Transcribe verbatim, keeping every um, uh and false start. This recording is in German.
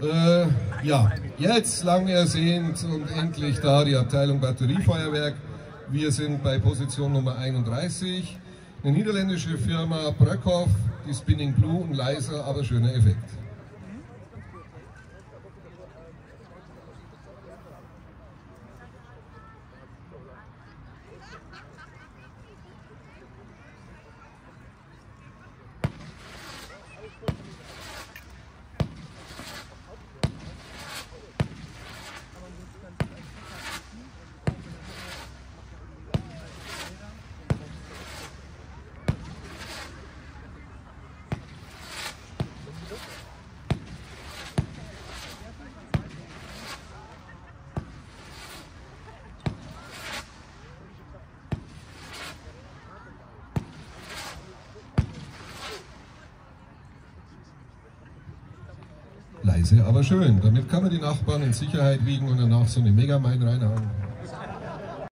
Äh, ja, jetzt lang ersehnt und endlich da die Abteilung Batteriefeuerwerk. Wir sind bei Position Nummer einunddreißig. Eine niederländische Firma Bröckhoff, die Spinning Blue, ein leiser, aber schöner Effekt. Leise, aber schön. Damit kann man die Nachbarn in Sicherheit wiegen und danach so eine Megamind reinhauen.